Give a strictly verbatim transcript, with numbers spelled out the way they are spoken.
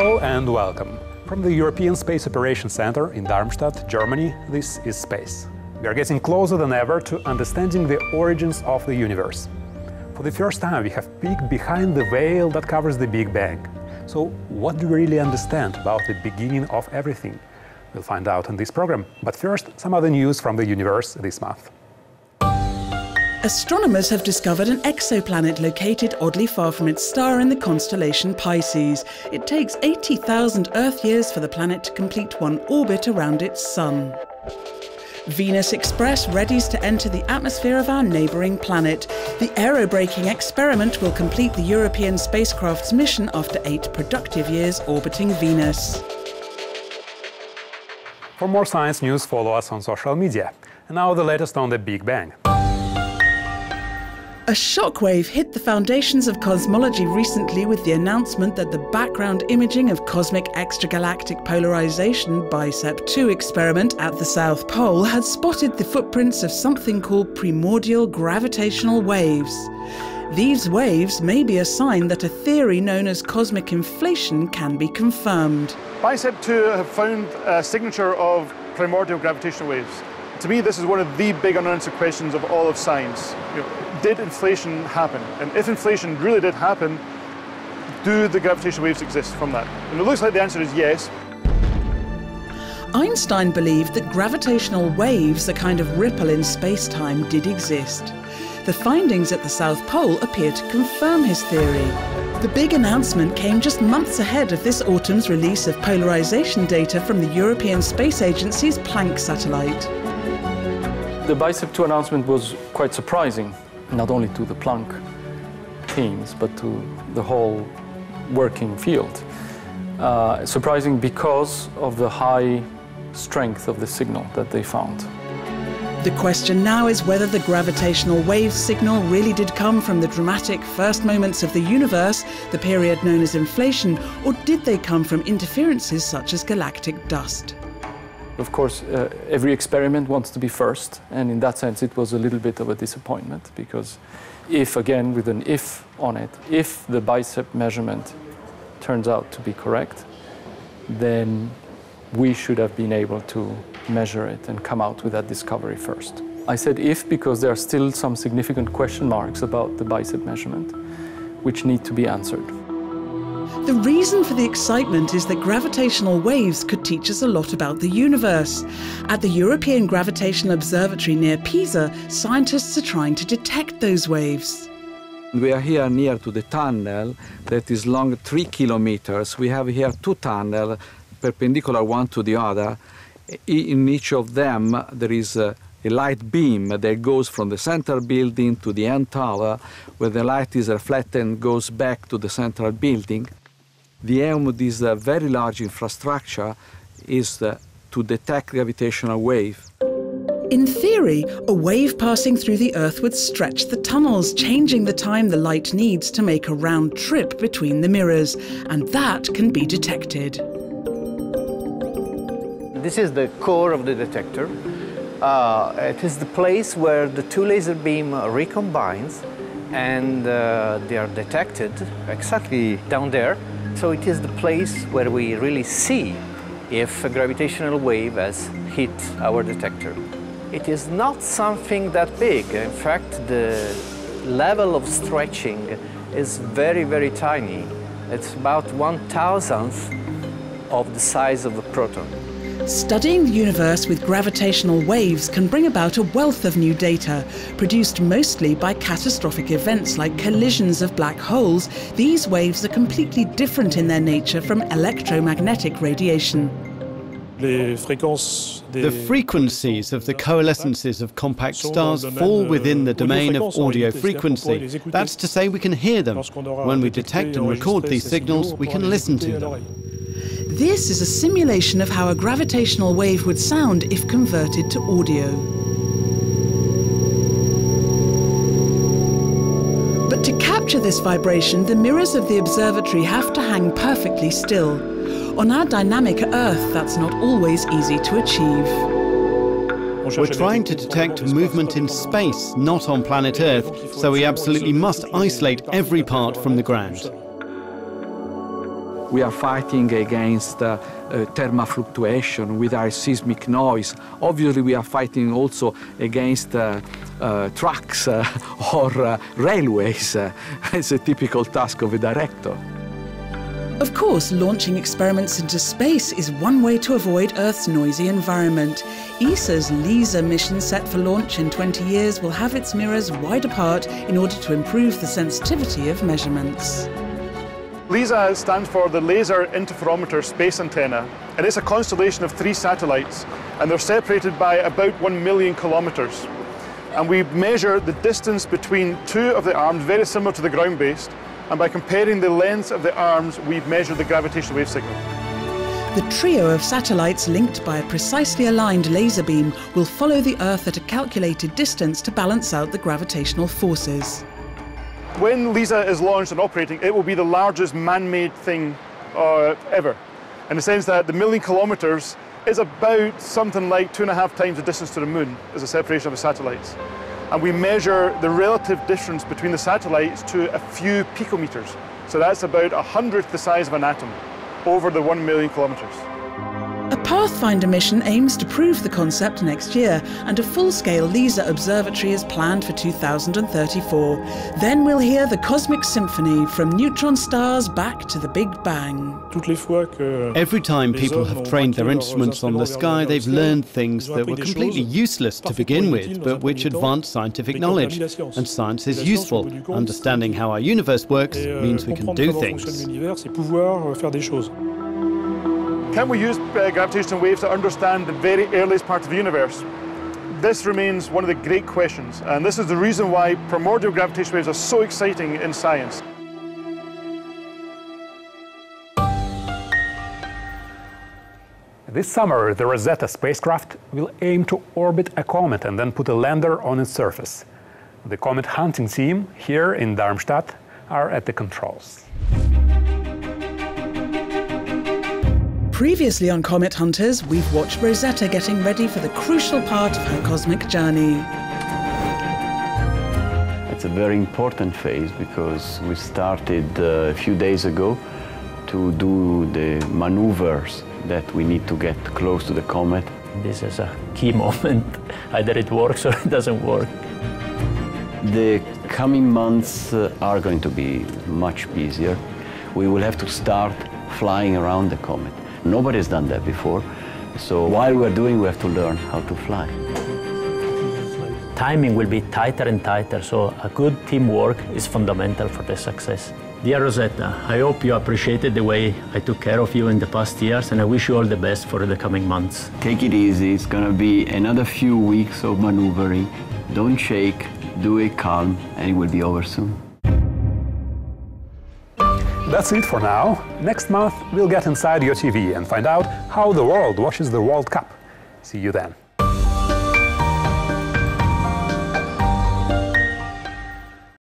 Hello and welcome. From the European Space Operations Center in Darmstadt, Germany, this is Space. We are getting closer than ever to understanding the origins of the universe. For the first time, we have peeked behind the veil that covers the Big Bang. So, what do we really understand about the beginning of everything? We'll find out in this program. But first, some other news from the universe this month. Astronomers have discovered an exoplanet located oddly far from its star in the constellation Pisces. It takes eighty thousand Earth years for the planet to complete one orbit around its sun. Venus Express readies to enter the atmosphere of our neighbouring planet. The aerobraking experiment will complete the European spacecraft's mission after eight productive years orbiting Venus. For more science news, follow us on social media. And now the latest on the Big Bang. A shockwave hit the foundations of cosmology recently with the announcement that the background imaging of cosmic extragalactic polarization BICEP two experiment at the South Pole had spotted the footprints of something called primordial gravitational waves. These waves may be a sign that a theory known as cosmic inflation can be confirmed. BICEP two have found a signature of primordial gravitational waves. To me, this is one of the big unanswered questions of all of science. You know, did inflation happen? And if inflation really did happen, do the gravitational waves exist from that? And it looks like the answer is yes. Einstein believed that gravitational waves, a kind of ripple in space-time, did exist. The findings at the South Pole appear to confirm his theory. The big announcement came just months ahead of this autumn's release of polarization data from the European Space Agency's Planck satellite. The BICEP two announcement was quite surprising, not only to the Planck teams, but to the whole working field. Uh, surprising because of the high strength of the signal that they found. The question now is whether the gravitational wave signal really did come from the dramatic first moments of the universe, the period known as inflation, or did they come from interferences such as galactic dust? Of course, uh, every experiment wants to be first, and in that sense it was a little bit of a disappointment, because if, again, with an if on it, if the bicep measurement turns out to be correct, then we should have been able to measure it and come out with that discovery first. I said if because there are still some significant question marks about the bicep measurement, which need to be answered. The reason for the excitement is that gravitational waves could teach us a lot about the universe. At the European Gravitational Observatory near Pisa, scientists are trying to detect those waves. We are here near to the tunnel that is long three kilometers. We have here two tunnels, perpendicular one to the other. In each of them, there is a a light beam that goes from the central building to the end tower, where the light is reflected and goes back to the central building. The aim of this uh, very large infrastructure is uh, to detect gravitational wave. In theory, a wave passing through the Earth would stretch the tunnels, changing the time the light needs to make a round trip between the mirrors, and that can be detected. This is the core of the detector. Uh, it is the place where the two laser beams recombines and uh, they are detected exactly down there. So it is the place where we really see if a gravitational wave has hit our detector. It is not something that big. In fact, the level of stretching is very, very tiny. It's about one thousandth of the size of a proton. Studying the universe with gravitational waves can bring about a wealth of new data. Produced mostly by catastrophic events like collisions of black holes, these waves are completely different in their nature from electromagnetic radiation. The frequencies of the coalescences of compact stars fall within the domain of audio frequency. That's to say, we can hear them. When we detect and record these signals, we can listen to them. This is a simulation of how a gravitational wave would sound if converted to audio. But to capture this vibration, the mirrors of the observatory have to hang perfectly still. On our dynamic Earth, that's not always easy to achieve. We're trying to detect movement in space, not on planet Earth, so we absolutely must isolate every part from the ground. We are fighting against uh, uh, thermal fluctuation with our seismic noise. Obviously, we are fighting also against uh, uh, trucks uh, or uh, railways. Uh, it's a typical task of a director. Of course, launching experiments into space is one way to avoid Earth's noisy environment. E S A's LASER mission, set for launch in twenty years, will have its mirrors wide apart in order to improve the sensitivity of measurements. LASER stands for the Laser Interferometer Space Antenna, and it's a constellation of three satellites, and they're separated by about one million kilometers. And we measure the distance between two of the arms, very similar to the ground-based, and by comparing the length of the arms, we've measured the gravitational wave signal. The trio of satellites, linked by a precisely aligned laser beam, will follow the Earth at a calculated distance to balance out the gravitational forces. When LASER is launched and operating, it will be the largest man-made thing uh, ever, in the sense that the million kilometers is about something like two and a half times the distance to the moon as a separation of the satellites. And we measure the relative difference between the satellites to a few picometers. So that's about a hundredth the size of an atom, over the one million kilometers. A Pathfinder mission aims to prove the concept next year, and a full-scale LASER observatory is planned for two thousand thirty-four. Then we'll hear the cosmic symphony, from neutron stars back to the Big Bang. Every time people have trained their instruments on the sky, they've learned things that were completely useless to begin with, but which advanced scientific knowledge. And science is useful. Understanding how our universe works means we can do things. Can we use uh, gravitational waves to understand the very earliest part of the universe? This remains one of the great questions, and this is the reason why primordial gravitational waves are so exciting in science. This summer, the Rosetta spacecraft will aim to orbit a comet and then put a lander on its surface. The comet hunting team here in Darmstadt are at the controls. Previously on Comet Hunters, we've watched Rosetta getting ready for the crucial part of her cosmic journey. It's a very important phase, because we started uh, a few days ago to do the maneuvers that we need to get close to the comet. This is a key moment. Either it works or it doesn't work. The coming months uh, are going to be much busier. We will have to start flying around the comet. Nobody's done that before, so while we're doing, we have to learn how to fly. Timing will be tighter and tighter, so a good teamwork is fundamental for the success. Dear Rosetta, I hope you appreciated the way I took care of you in the past years, and I wish you all the best for the coming months. Take it easy. It's going to be another few weeks of maneuvering. Don't shake, do it calm, and it will be over soon. That's it for now. Next month, we'll get inside your T V and find out how the world watches the World Cup. See you then.